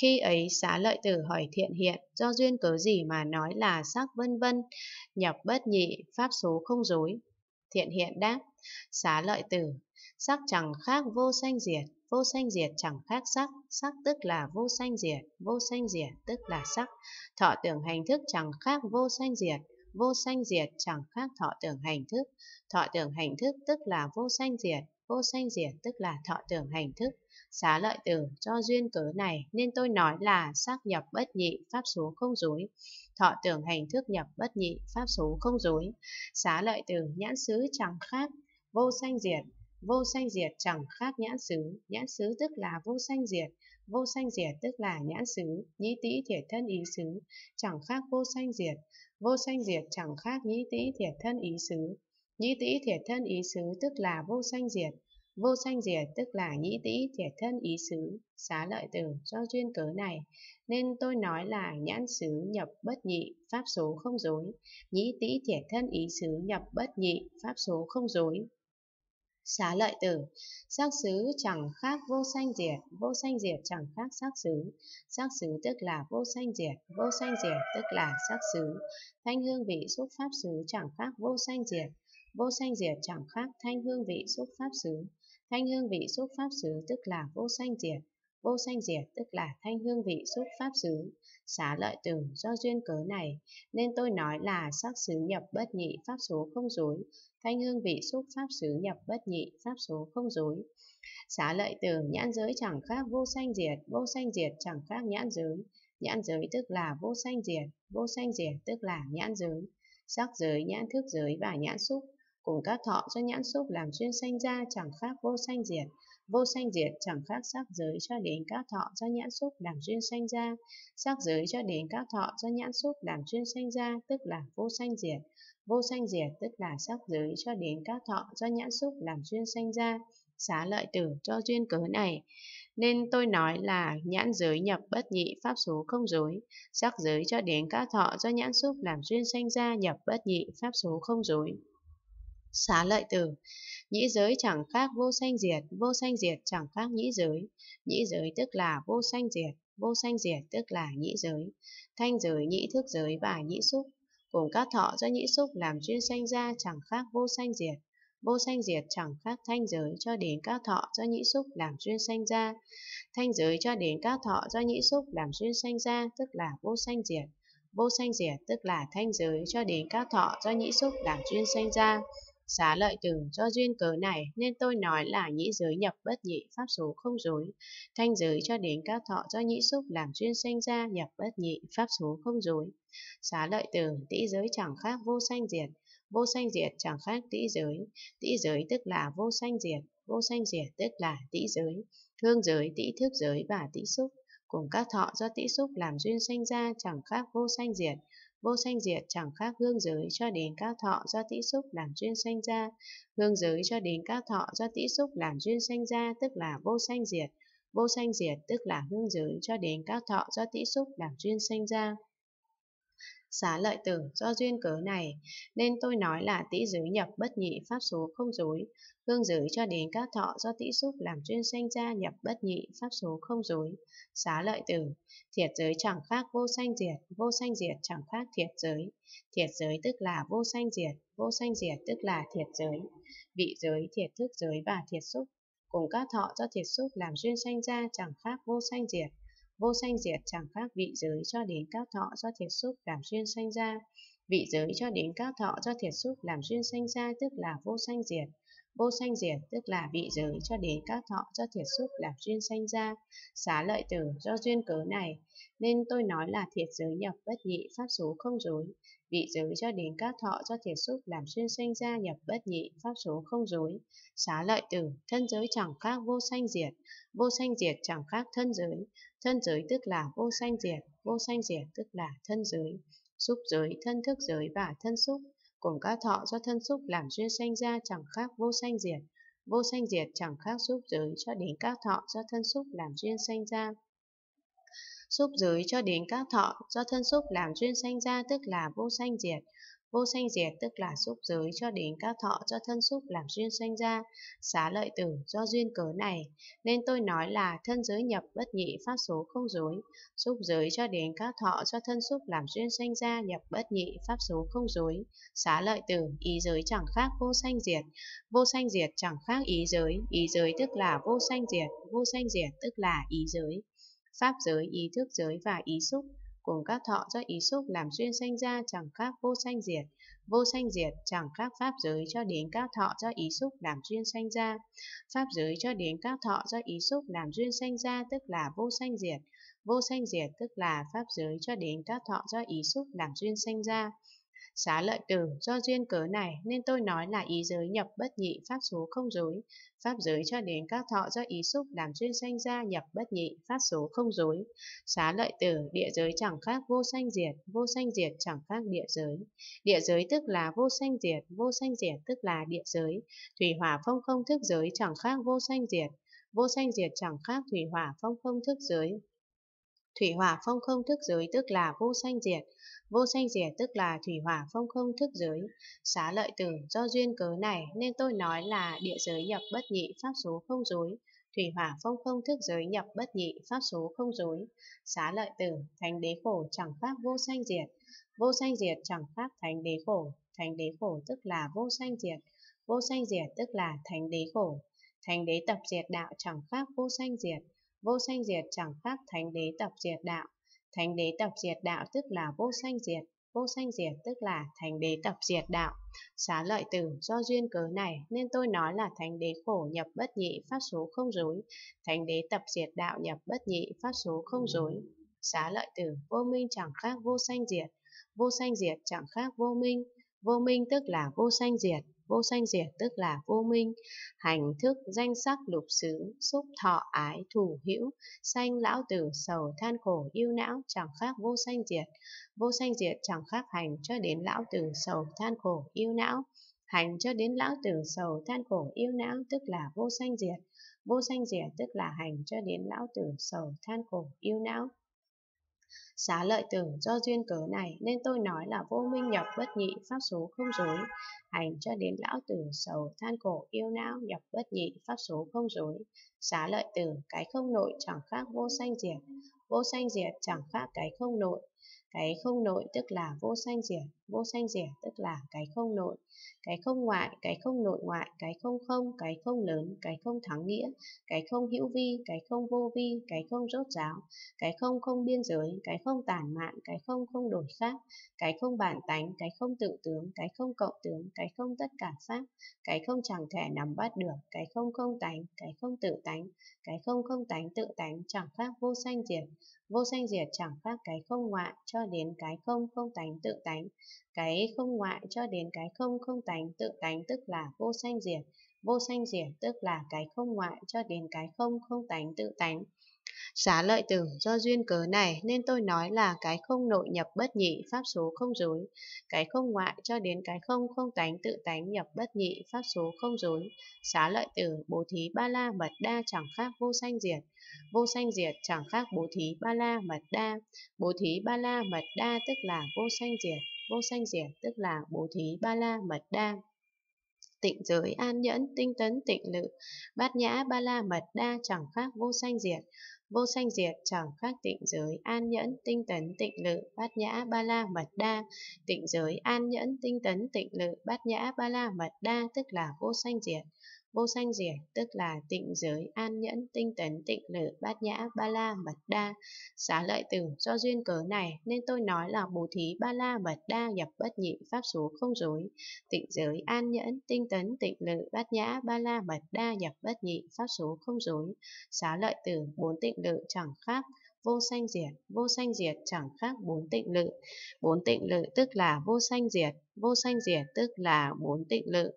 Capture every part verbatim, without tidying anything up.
Khi ấy Xá Lợi Tử hỏi Thiện Hiện, do duyên cớ gì mà nói là sắc vân vân, nhập bất nhị, pháp số không dối? Thiện Hiện đáp, Xá Lợi Tử, sắc chẳng khác vô sanh diệt, vô sanh diệt chẳng khác sắc, sắc tức là vô sanh diệt, vô sanh diệt tức là sắc. Thọ tưởng hành thức chẳng khác vô sanh diệt, vô sanh diệt chẳng khác thọ tưởng hành thức. Thọ tưởng hành thức tức là vô sanh diệt, vô sanh diệt tức là thọ tưởng hành thức. Xá Lợi Tử, do duyên cớ này nên tôi nói là sắc nhập bất nhị, pháp số không dối. Thọ tưởng hành thức nhập bất nhị, pháp số không dối. Xá Lợi Tử, nhãn xứ chẳng khác vô sanh diệt, vô sanh diệt chẳng khác nhãn xứ. Nhãn xứ tức là vô sanh diệt, vô sanh diệt tức là nhãn xứ. Nhĩ tĩ thiệt thân ý xứ chẳng khác vô sanh diệt, vô sanh diệt chẳng khác nhĩ tĩ thiệt thân ý xứ. Nhĩ tĩ thiệt thân ý xứ tức là vô sanh diệt, vô sanh diệt tức là nhĩ tĩ thiệt thân ý xứ. Xá Lợi Tử, do duyên cớ này nên tôi nói là nhãn xứ nhập bất nhị, pháp số không dối. Nhĩ tĩ thiệt thân ý xứ nhập bất nhị, pháp số không dối. Xá Lợi Tử, sắc xứ chẳng khác vô sanh diệt, vô sanh diệt chẳng khác sắc xứ. Sắc xứ tức là vô sanh diệt, vô sanh diệt tức là sắc xứ. Thanh hương vị xúc pháp xứ chẳng khác vô sanh diệt, vô sanh diệt chẳng khác thanh hương vị xúc pháp xứ. Thanh hương vị xúc pháp xứ tức là vô sanh diệt, vô sanh diệt tức là thanh hương vị xúc pháp xứ. Xá Lợi Tử, do duyên cớ này nên tôi nói là sắc xứ nhập bất nhị, pháp số không dối. Thanh hương vị xúc pháp xứ nhập bất nhị, pháp số không dối. Xá Lợi Tử, nhãn giới chẳng khác vô sanh diệt, vô sanh diệt chẳng khác nhãn giới. Nhãn giới tức là vô sanh diệt, vô sanh diệt tức là nhãn giới. Sắc giới, nhãn thức giới và nhãn xúc cùng các thọ do nhãn xúc làm duyên sanh ra chẳng khác vô sanh diệt, vô sanh diệt chẳng khác sắc giới cho đến các thọ do nhãn xúc làm duyên sanh ra. Sắc giới cho đến các thọ do nhãn xúc làm duyên sanh ra tức là vô sanh diệt, vô sanh diệt tức là sắc giới cho đến các thọ do nhãn xúc làm duyên sanh ra. Xá Lợi Tử, cho duyên cớ này nên tôi nói là nhãn giới nhập bất nhị, pháp số không dối. Sắc giới cho đến các thọ do nhãn xúc làm duyên sanh ra nhập bất nhị, pháp số không dối. Xá Lợi Tử, nhĩ giới chẳng khác vô sanh diệt, vô sanh diệt chẳng khác nhĩ giới. Nhĩ giới tức là vô sanh diệt, vô sanh diệt tức là nhĩ giới. Thanh giới, nhĩ thức giới và nhĩ xúc cùng các thọ do nhĩ xúc làm duyên sanh ra chẳng khác vô sanh diệt, vô sanh diệt chẳng khác thanh giới cho đến các thọ do nhĩ xúc làm duyên sanh ra. Thanh giới cho đến các thọ do nhĩ xúc làm duyên sanh ra tức là vô sanh diệt, vô sanh diệt tức là thanh giới cho đến các thọ do nhĩ xúc làm duyên sanh ra. Xá Lợi Tử, do duyên cớ này nên tôi nói là nhĩ giới nhập bất nhị, pháp số không dối. Thanh giới cho đến các thọ do nhĩ xúc làm duyên sanh ra nhập bất nhị, pháp số không dối. Xá Lợi Tử, tĩ giới chẳng khác vô sanh diệt, vô sanh diệt chẳng khác tĩ giới. Tĩ giới tức là vô sanh diệt, vô sanh diệt tức là tĩ giới. Hương giới, tĩ thức giới và tĩ xúc cùng các thọ do tĩ xúc làm duyên sanh ra chẳng khác vô sanh diệt, vô sanh diệt chẳng khác hương giới cho đến các thọ do tĩ xúc làm duyên sanh ra. Hương giới cho đến các thọ do tĩ xúc làm duyên sanh ra tức là vô sanh diệt, vô sanh diệt tức là hương giới cho đến các thọ do tĩ xúc làm duyên sanh ra. Xá Lợi Tử, do duyên cớ này nên tôi nói là tĩ giới nhập bất nhị, pháp số không dối. Hương giới cho đến các thọ do tĩ xúc làm duyên sanh ra nhập bất nhị, pháp số không dối. Xá Lợi Tử, thiệt giới chẳng khác vô sanh diệt, vô sanh diệt chẳng khác thiệt giới. Thiệt giới tức là vô sanh diệt, vô sanh diệt tức là thiệt giới. Vị giới, thiệt thức giới và thiệt xúc cùng các thọ do thiệt xúc làm duyên sanh ra chẳng khác vô sanh diệt, vô sanh diệt chẳng khác vị giới cho đến các thọ do thiệt xúc làm duyên sanh ra. Vị giới cho đến các thọ do thiệt xúc làm duyên sanh ra tức là vô sanh diệt, vô sanh diệt tức là vị giới cho đến các thọ do thiệt xúc làm duyên sanh ra. Xá Lợi Tử, do duyên cớ này nên tôi nói là thiệt giới nhập bất nhị, pháp số không dối. Vị giới cho đến các thọ do thiệt xúc làm duyên sanh ra nhập bất nhị, pháp số không dối. Xá Lợi Tử, thân giới chẳng khác vô sanh diệt, vô sanh diệt chẳng khác thân giới. Thân giới tức là vô sanh diệt, vô sanh diệt tức là thân giới. Xúc giới, thân thức giới và thân xúc cùng các thọ do thân xúc làm duyên sanh ra chẳng khác vô sanh diệt, vô sanh diệt chẳng khác xúc giới cho đến các thọ do thân xúc làm duyên sanh ra. Xúc giới cho đến các thọ do thân xúc làm duyên sanh ra tức là vô sanh diệt, Vô sanh diệt tức là xúc giới cho đến các thọ do thân xúc làm duyên sanh ra, xá lợi tử do duyên cớ này. Nên tôi nói là thân giới nhập bất nhị pháp số không dối, xúc giới cho đến các thọ do thân xúc làm duyên sanh ra nhập bất nhị pháp số không dối, xá lợi tử ý giới chẳng khác vô sanh diệt, vô sanh diệt chẳng khác ý giới, ý giới tức là vô sanh diệt, vô sanh diệt tức là ý giới. Pháp giới, ý thức giới và ý xúc cùng các thọ do ý xúc làm duyên sanh ra chẳng khác vô sanh diệt, vô sanh diệt chẳng khác pháp giới cho đến các thọ do ý xúc làm duyên sanh ra. Pháp giới cho đến các thọ do ý xúc làm duyên sanh ra tức là vô sanh diệt, vô sanh diệt tức là pháp giới cho đến các thọ do ý xúc làm duyên sanh ra. Xá lợi tử do duyên cớ này nên tôi nói là ý giới nhập bất nhị pháp số không dối, pháp giới cho đến các thọ do ý xúc làm duyên sanh ra nhập bất nhị pháp số không dối. Xá lợi tử địa giới chẳng khác vô sanh diệt, vô sanh diệt chẳng khác địa giới, địa giới tức là vô sanh diệt, vô sanh diệt tức là địa giới. Thủy hỏa phong không thức giới chẳng khác vô sanh diệt, vô sanh diệt chẳng khác thủy hỏa phong không thức giới, thủy hỏa phong không thức giới tức là vô sanh diệt, vô sanh diệt tức là thủy hỏa phong không thức giới. Xá lợi tử do duyên cớ này nên tôi nói là địa giới nhập bất nhị pháp số không dối, thủy hỏa phong không thức giới nhập bất nhị pháp số không dối. Xá lợi tử thánh đế khổ chẳng khác vô sanh diệt, vô sanh diệt chẳng khác thánh đế khổ, thánh đế khổ tức là vô sanh diệt, vô sanh diệt tức là thánh đế khổ. Thánh đế tập diệt đạo chẳng khác vô sanh diệt, vô sanh diệt chẳng khác thánh đế tập diệt đạo, thánh đế tập diệt đạo tức là vô sanh diệt, vô sanh diệt tức là thánh đế tập diệt đạo. Xá lợi tử do duyên cớ này nên tôi nói là thánh đế khổ nhập bất nhị pháp số không dối, thánh đế tập diệt đạo nhập bất nhị pháp số không dối. Xá lợi tử vô minh chẳng khác vô sanh diệt, vô sanh diệt chẳng khác vô minh, vô minh tức là vô sanh diệt, vô sanh diệt tức là vô minh. Hành thức danh sắc lục xứ xúc thọ ái thủ hữu sanh lão tử sầu than khổ ưu não chẳng khác vô sanh diệt, vô sanh diệt chẳng khác hành cho đến lão tử sầu than khổ ưu não, hành cho đến lão tử sầu than khổ ưu não tức là vô sanh diệt, vô sanh diệt tức là hành cho đến lão tử sầu than khổ ưu não. Xá lợi tử do duyên cớ này nên tôi nói là vô minh nhập bất nhị pháp số không dối, hành cho đến lão tử sầu than khổ yêu não nhập bất nhị pháp số không dối. Xá lợi tử cái không nội chẳng khác vô sanh diệt, vô sanh diệt chẳng khác cái không nội, cái không nội tức là vô sanh diệt, vô sanh diệt tức là cái không nội. Cái không ngoại, cái không nội ngoại, cái không không, cái không lớn, cái không thắng nghĩa, cái không hữu vi, cái không vô vi, cái không rốt ráo, cái không không biên giới, cái không tản mạn, cái không không đổi khác, cái không bản tánh, cái không tự tướng, cái không cộng tướng, cái không tất cả pháp, cái không chẳng thể nắm bắt được, cái không không tánh, cái không tự tánh, cái không không tánh tự tánh chẳng khác vô sanh diệt, vô sanh diệt chẳng khác cái không ngoại cho đến cái không không tánh tự tánh, cái không ngoại cho đến cái không không tánh tự tánh tức là vô sanh diệt, vô sanh diệt tức là cái không ngoại cho đến cái không không tánh tự tánh. Xá lợi tử do duyên cớ này nên tôi nói là cái không nội nhập bất nhị pháp số không dối, cái không ngoại cho đến cái không không tánh tự tánh nhập bất nhị pháp số không dối. Xá lợi tử bố thí ba la mật đa chẳng khác vô sanh diệt, vô sanh diệt chẳng khác bố thí ba la mật đa, bố thí ba la mật đa tức là vô sanh diệt, vô sanh diệt tức là bố thí ba la mật đa. Tịnh giới an nhẫn tinh tấn tịnh lự bát nhã ba la mật đa chẳng khác vô sanh diệt, vô sanh diệt chẳng khác tịnh giới an nhẫn tinh tấn tịnh lự bát nhã ba la mật đa. Tịnh giới an nhẫn tinh tấn tịnh lự bát nhã ba la mật đa tức là vô sanh diệt, vô sanh diệt tức là tịnh giới an nhẫn tinh tấn tịnh lự bát nhã ba la mật đa. Xá lợi tử do duyên cớ này nên tôi nói là bố thí ba la mật đa nhập bất nhị pháp số không dối, tịnh giới an nhẫn tinh tấn tịnh lự bát nhã ba la mật đa nhập bất nhị pháp số không dối. Xá lợi tử bốn tịnh lự chẳng khác vô sanh diệt, vô sanh diệt chẳng khác bốn tịnh lự, bốn tịnh lự tức là vô sanh diệt, vô sanh diệt tức là bốn tịnh lự.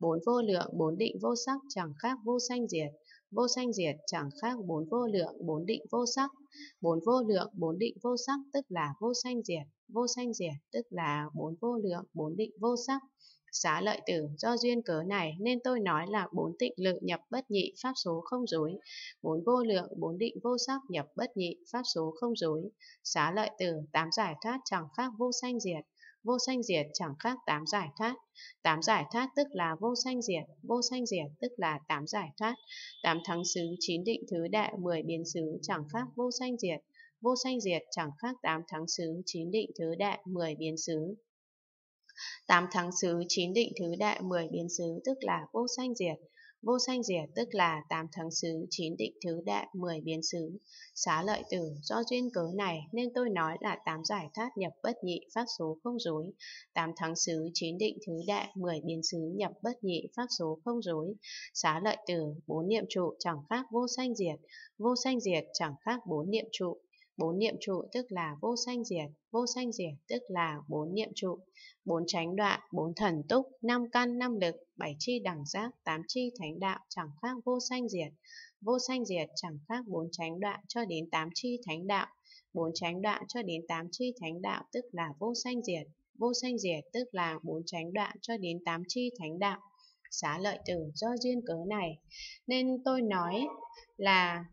Bốn vô lượng, bốn định vô sắc chẳng khác vô sanh diệt, vô sanh diệt chẳng khác bốn vô lượng, bốn định vô sắc. Bốn vô lượng, bốn định vô sắc tức là vô sanh diệt, vô sanh diệt tức là bốn vô lượng, bốn định vô sắc. Xá lợi tử do duyên cớ này nên tôi nói là bốn tịnh lự nhập bất nhị pháp số không dối, bốn vô lượng, bốn định vô sắc nhập bất nhị pháp số không dối. Xá lợi tử tám giải thoát chẳng khác vô sanh diệt, vô sanh diệt chẳng khác tám giải thoát. Tám giải thoát tức là vô sanh diệt, vô sanh diệt tức là tám giải thoát. Tám thắng xứ, chín định thứ đệ, mười biến xứ chẳng khác vô sanh diệt. Vô sanh diệt chẳng khác tám thắng xứ, chín định thứ đệ, mười biến xứ. Tám thắng xứ, chín định thứ đệ, mười biến xứ tức là vô sanh diệt. Vô sanh diệt tức là tám thắng xứ, chín định thứ đệ, mười biến xứ. Xá lợi tử, do duyên cớ này nên tôi nói là tám giải thoát nhập bất nhị, pháp số không rối. Tám thắng xứ, chín định thứ đệ, mười biến xứ nhập bất nhị, pháp số không rối. Xá lợi tử, bốn niệm trụ chẳng khác vô sanh diệt. Vô sanh diệt chẳng khác bốn niệm trụ. Bốn niệm trụ tức là vô sanh diệt, vô sanh diệt tức là bốn niệm trụ. Bốn chánh đoạn, bốn thần túc, năm căn, năm lực, bảy chi đẳng giác, tám chi thánh đạo chẳng khác vô sanh diệt. Vô sanh diệt chẳng khác bốn chánh đoạn cho đến tám chi thánh đạo. Bốn chánh đoạn cho đến tám chi thánh đạo tức là vô sanh diệt. Vô sanh diệt tức là bốn chánh đoạn cho đến tám chi thánh đạo. Xá lợi tử, do duyên cớ này nên tôi nói là